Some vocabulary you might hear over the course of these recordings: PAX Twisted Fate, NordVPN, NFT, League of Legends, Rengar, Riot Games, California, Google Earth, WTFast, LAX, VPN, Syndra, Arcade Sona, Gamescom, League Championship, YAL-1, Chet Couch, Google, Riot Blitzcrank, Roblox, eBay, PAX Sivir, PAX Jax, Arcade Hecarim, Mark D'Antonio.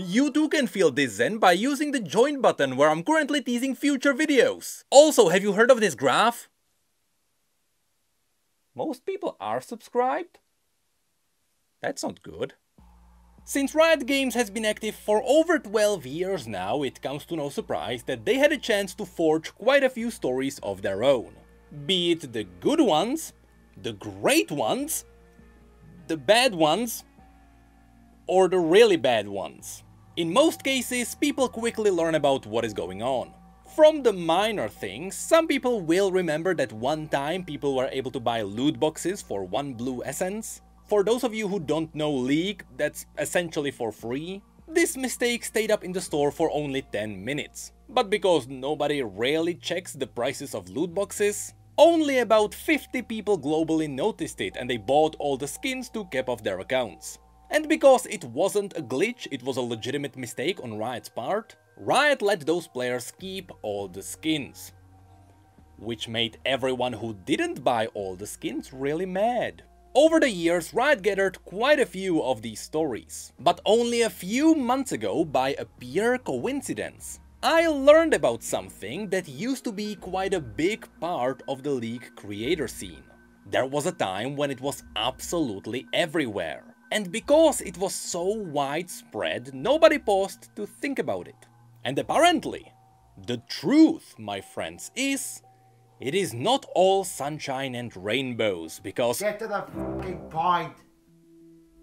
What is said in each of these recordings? You too can feel this zen by using the join button where I'm currently teasing future videos. Also, have you heard of this graph? Most people are subscribed? That's not good. Since Riot Games has been active for over 12 years now, it comes to no surprise that they had a chance to forge quite a few stories of their own. Be it the good ones, the great ones, the bad ones, or the really bad ones. In most cases, people quickly learn about what is going on. From the minor things, some people will remember that one time people were able to buy loot boxes for 1 blue essence. For those of you who don't know League, that's essentially for free. This mistake stayed up in the store for only 10 minutes. But because nobody really checks the prices of loot boxes, only about 50 people globally noticed it and they bought all the skins to cap off their accounts. And because it wasn't a glitch, it was a legitimate mistake on Riot's part, Riot let those players keep all the skins. Which made everyone who didn't buy all the skins really mad. Over the years, Riot gathered quite a few of these stories. But only a few months ago, by a pure coincidence, I learned about something that used to be quite a big part of the League creator scene. There was a time when it was absolutely everywhere. And because it was so widespread, nobody paused to think about it. And apparently, the truth, my friends, is it is not all sunshine and rainbows, because get to the fucking point.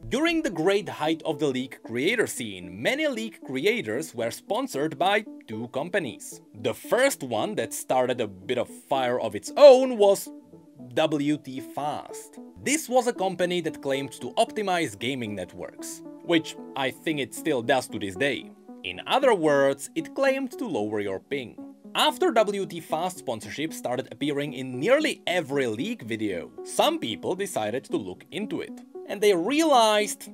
During the great height of the League creator scene, many League creators were sponsored by 2 companies. The first one that started a bit of fire of its own was WTFast. This was a company that claimed to optimize gaming networks, which I think it still does to this day. In other words, it claimed to lower your ping. After WTFast sponsorship started appearing in nearly every League video, some people decided to look into it. And they realized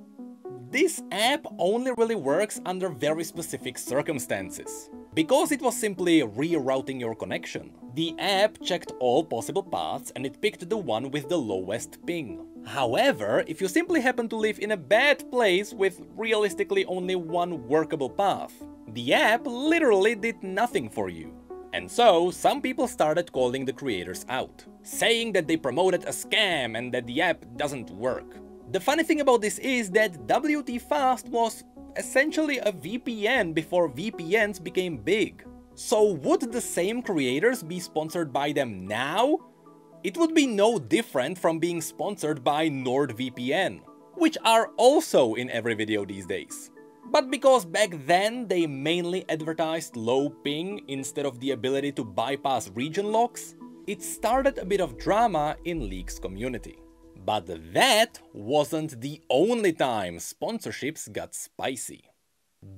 this app only really works under very specific circumstances. Because it was simply rerouting your connection. The app checked all possible paths and it picked the one with the lowest ping. However, if you simply happen to live in a bad place with realistically only 1 workable path, the app literally did nothing for you. And so, some people started calling the creators out, saying that they promoted a scam and that the app doesn't work. The funny thing about this is that WTFast was essentially a VPN before VPNs became big. So would the same creators be sponsored by them now? It would be no different from being sponsored by NordVPN, which are also in every video these days. But because back then they mainly advertised low ping instead of the ability to bypass region locks, it started a bit of drama in League's community. But that wasn't the only time sponsorships got spicy.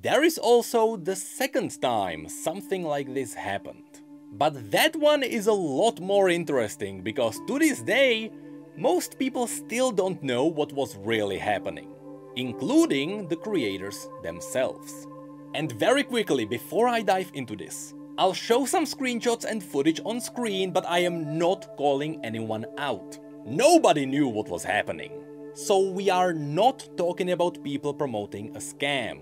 There is also the second time something like this happened. But that one is a lot more interesting because to this day, most people still don't know what was really happening, including the creators themselves. And very quickly, before I dive into this, I'll show some screenshots and footage on screen, but I am not calling anyone out. Nobody knew what was happening. So we are not talking about people promoting a scam.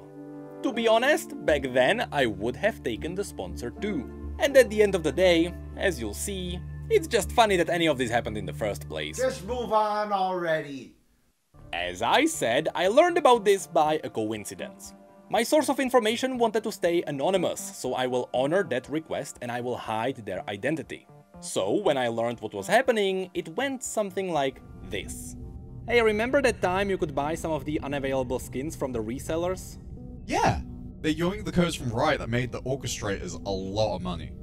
To be honest, back then I would have taken the sponsor too. And at the end of the day, as you'll see, it's just funny that any of this happened in the first place. Just move on already. As I said, I learned about this by a coincidence. My source of information wanted to stay anonymous, so I will honor that request and I will hide their identity. So when I learned what was happening, it went something like this. Hey, remember that time you could buy some of the unavailable skins from the resellers? Yeah, they yoinked the codes from Riot that made the orchestrators a lot of money.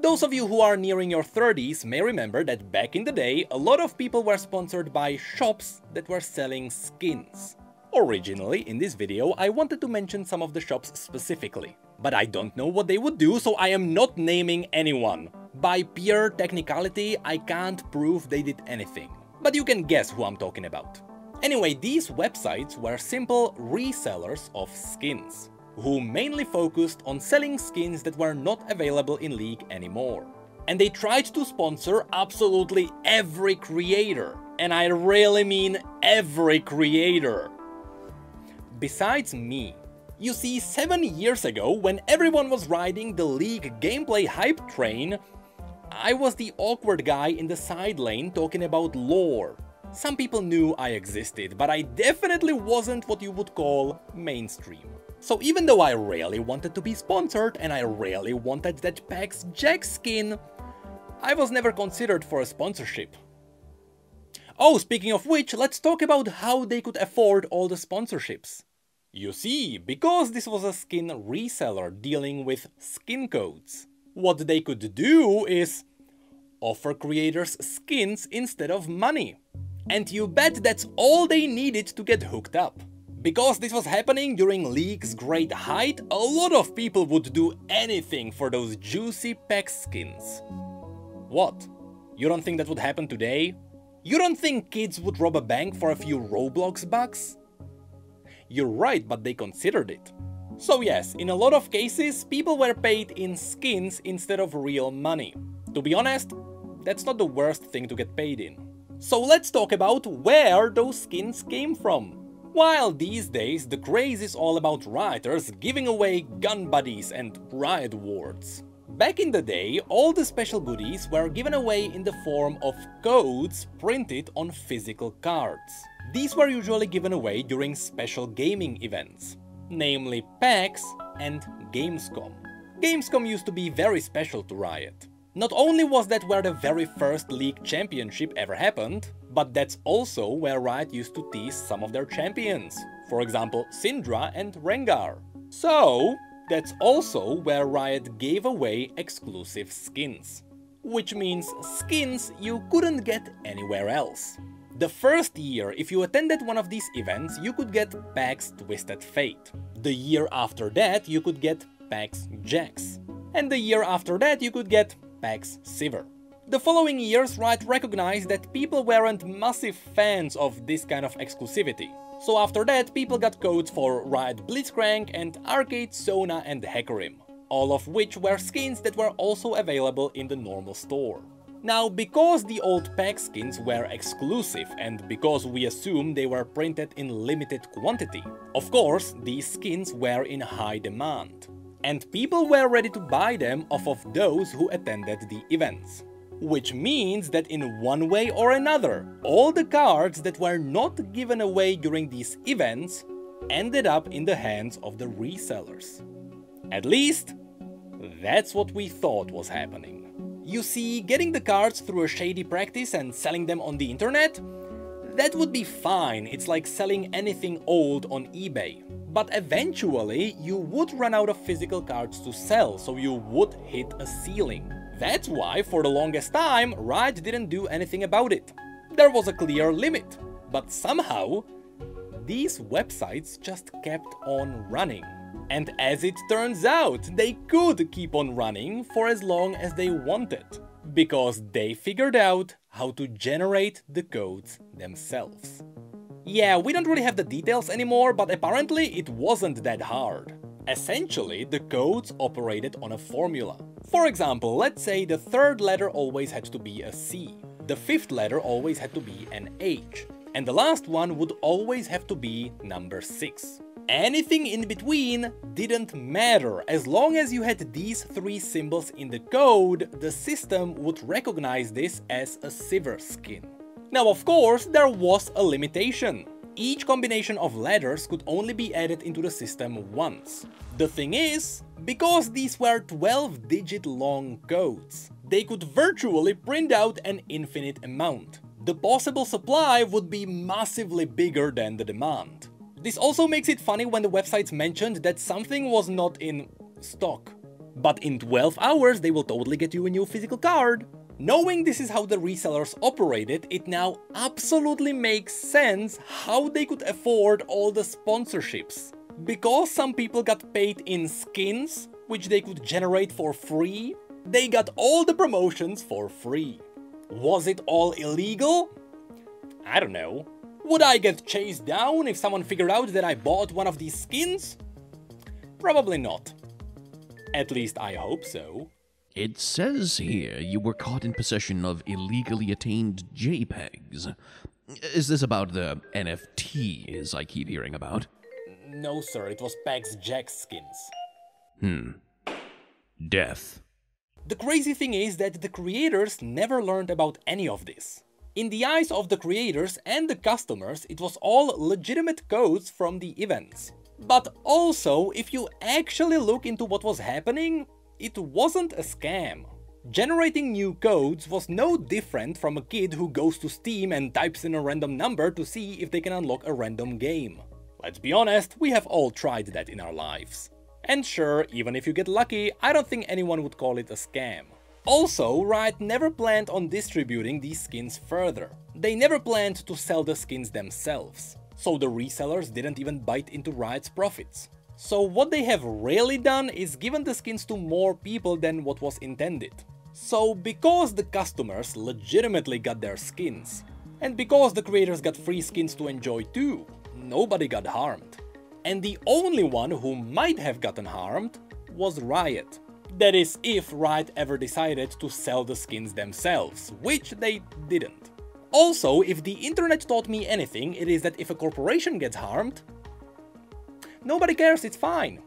Those of you who are nearing your 30s may remember that back in the day, a lot of people were sponsored by shops that were selling skins. Originally, in this video, I wanted to mention some of the shops specifically, but I don't know what they would do, so I am not naming anyone. By pure technicality, I can't prove they did anything, but you can guess who I'm talking about. Anyway, these websites were simple resellers of skins, who mainly focused on selling skins that were not available in League anymore. And they tried to sponsor absolutely every creator. And I really mean every creator. besides me. You see, 7 years ago, when everyone was riding the League gameplay hype train, I was the awkward guy in the side lane talking about lore. Some people knew I existed, but I definitely wasn't what you would call mainstream. So even though I really wanted to be sponsored and I really wanted that PAX Jax skin, I was never considered for a sponsorship. Oh, speaking of which, let's talk about how they could afford all the sponsorships. You see, because this was a skin reseller dealing with skin codes, what they could do is offer creators skins instead of money. And you bet that's all they needed to get hooked up. Because this was happening during League's great height, a lot of people would do anything for those juicy PAX skins. What? You don't think that would happen today? You don't think kids would rob a bank for a few Roblox bucks? You're right, but they considered it. So yes, in a lot of cases, people were paid in skins instead of real money. To be honest, that's not the worst thing to get paid in. So let's talk about where those skins came from. While these days the craze is all about rioters giving away gun buddies and riot wards. Back in the day, all the special goodies were given away in the form of codes printed on physical cards. These were usually given away during special gaming events, namely PAX and Gamescom. Gamescom used to be very special to Riot. Not only was that where the very first League Championship ever happened, but that's also where Riot used to tease some of their champions, for example Syndra and Rengar. So that's also where Riot gave away exclusive skins. Which means skins you couldn't get anywhere else. The first year, if you attended one of these events, you could get PAX Twisted Fate. The year after that, you could get PAX Jax. And the year after that, you could get PAX Sivir. The following years, Riot recognized that people weren't massive fans of this kind of exclusivity. So after that, people got codes for Riot Blitzcrank and Arcade Sona and Hecarim, all of which were skins that were also available in the normal store. Now, because the old PAX skins were exclusive and because we assume they were printed in limited quantity, of course, these skins were in high demand. And people were ready to buy them off of those who attended the events. Which means that in one way or another, all the cards that were not given away during these events ended up in the hands of the resellers. At least, that's what we thought was happening. You see, getting the cards through a shady practice and selling them on the internet? That would be fine, it's like selling anything old on eBay. But eventually, you would run out of physical cards to sell, so you would hit a ceiling. That's why, for the longest time, Riot didn't do anything about it. There was a clear limit. But somehow, these websites just kept on running. And as it turns out, they could keep on running for as long as they wanted. Because they figured out how to generate the codes themselves. Yeah, we don't really have the details anymore, but apparently it wasn't that hard. Essentially, the codes operated on a formula. For example, let's say the third letter always had to be a C, the fifth letter always had to be an H, and the last one would always have to be number 6. Anything in between didn't matter. As long as you had these three symbols in the code, the system would recognize this as a Sivir skin. Now, of course, there was a limitation. Each combination of letters could only be added into the system once. The thing is, because these were 12-digit long codes, they could virtually print out an infinite amount. The possible supply would be massively bigger than the demand. This also makes it funny when the websites mentioned that something was not in stock. But in 12 hours, they will totally get you a new physical card. Knowing this is how the resellers operated, it now absolutely makes sense how they could afford all the sponsorships. Because some people got paid in skins, which they could generate for free, they got all the promotions for free. Was it all illegal? I don't know. Would I get chased down if someone figured out that I bought one of these skins? Probably not. At least I hope so. It says here you were caught in possession of illegally attained JPEGs. Is this about the NFTs I keep hearing about? No, sir, it was PAX Jax skins. Death. The crazy thing is that the creators never learned about any of this. In the eyes of the creators and the customers, it was all legitimate codes from the events. But also, if you actually look into what was happening, it wasn't a scam. Generating new codes was no different from a kid who goes to Steam and types in a random number to see if they can unlock a random game. Let's be honest, we have all tried that in our lives. And sure, even if you get lucky, I don't think anyone would call it a scam. Also, Riot never planned on distributing these skins further. They never planned to sell the skins themselves. So the resellers didn't even bite into Riot's profits. So what they have really done is given the skins to more people than what was intended. So because the customers legitimately got their skins, and because the creators got free skins to enjoy too, nobody got harmed. And the only one who might have gotten harmed was Riot. That is, if Riot ever decided to sell the skins themselves, which they didn't. Also, if the internet taught me anything, it is that if a corporation gets harmed, nobody cares, it's fine.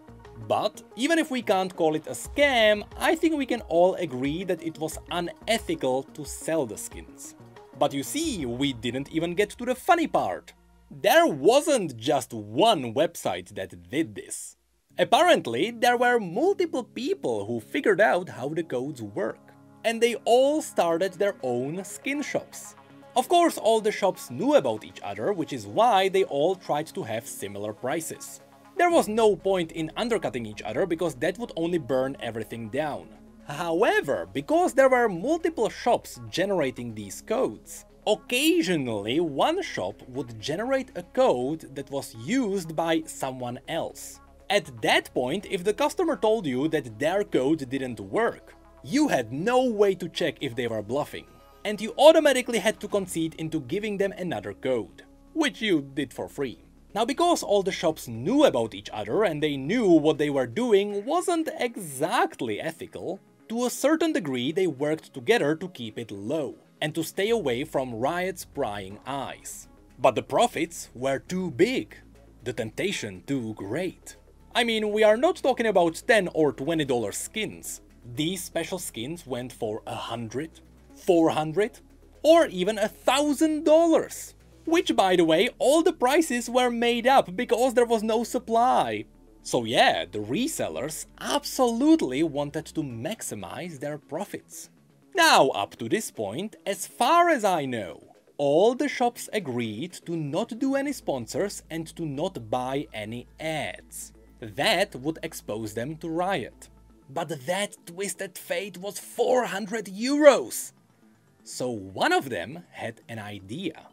But even if we can't call it a scam, I think we can all agree that it was unethical to sell the skins. But you see, we didn't even get to the funny part. There wasn't just one website that did this. Apparently, there were multiple people who figured out how the codes work. And they all started their own skin shops. Of course, all the shops knew about each other, which is why they all tried to have similar prices. There was no point in undercutting each other because that would only burn everything down. However, because there were multiple shops generating these codes, occasionally one shop would generate a code that was used by someone else. At that point, if the customer told you that their code didn't work, you had no way to check if they were bluffing, and you automatically had to concede into giving them another code, which you did for free. Now, because all the shops knew about each other and they knew what they were doing wasn't exactly ethical, to a certain degree they worked together to keep it low and to stay away from Riot's prying eyes. But the profits were too big, the temptation too great. I mean, we are not talking about $10 or $20 skins. These special skins went for $100, $400, or even $1,000. Which, by the way, all the prices were made up because there was no supply. So yeah, the resellers absolutely wanted to maximize their profits. Now, up to this point, as far as I know, all the shops agreed to not do any sponsors and to not buy any ads. That would expose them to Riot. But that Twisted Fate was €400! So one of them had an idea.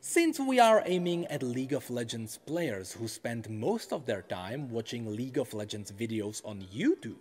Since we are aiming at League of Legends players who spend most of their time watching League of Legends videos on YouTube,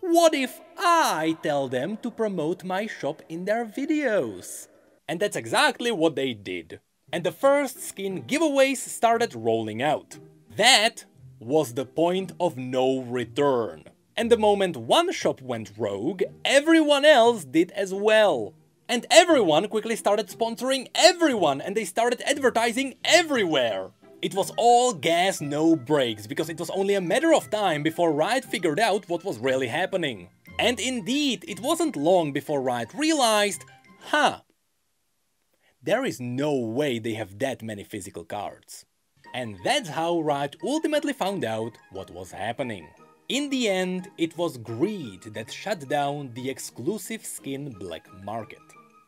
what if I tell them to promote my shop in their videos? And that's exactly what they did. And the first skin giveaways started rolling out. That was the point of no return. And the moment one shop went rogue, everyone else did as well. And everyone quickly started sponsoring everyone, and they started advertising everywhere. It was all gas, no brakes, because it was only a matter of time before Riot figured out what was really happening. And indeed, it wasn't long before Riot realized, there is no way they have that many physical cards. And that's how Riot ultimately found out what was happening. In the end, it was greed that shut down the exclusive skin black market.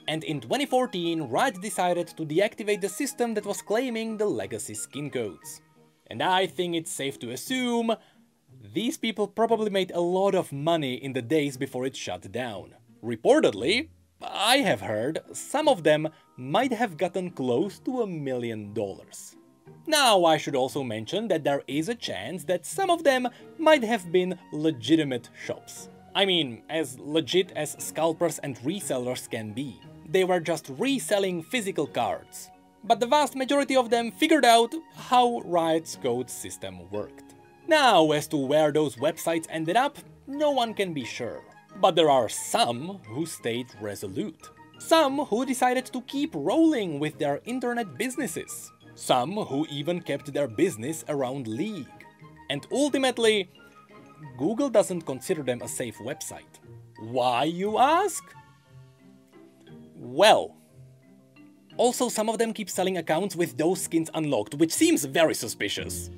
And in 2014, Riot decided to deactivate the system that was claiming the legacy skin codes. And I think it's safe to assume these people probably made a lot of money in the days before it shut down. Reportedly, I have heard, some of them might have gotten close to $1 million. Now, I should also mention that there is a chance that some of them might have been legitimate shops. I mean, as legit as scalpers and resellers can be. They were just reselling physical cards. But the vast majority of them figured out how Riot's code system worked. Now, as to where those websites ended up, no one can be sure. But there are some who stayed resolute. Some who decided to keep rolling with their internet businesses. Some who even kept their business around League. And ultimately, Google doesn't consider them a safe website. Why, you ask? Well, also some of them keep selling accounts with those skins unlocked, which seems very suspicious.